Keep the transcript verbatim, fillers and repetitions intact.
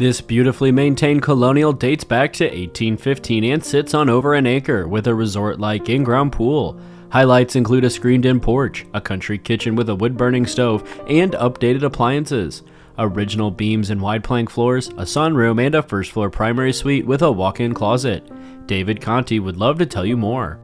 This beautifully maintained colonial dates back to eighteen fifteen and sits on over an acre with a resort-like in-ground pool. Highlights include a screened-in porch, a country kitchen with a wood-burning stove, and updated appliances. Original beams and wide plank floors, a sunroom, and a first-floor primary suite with a walk-in closet. David Conte would love to tell you more.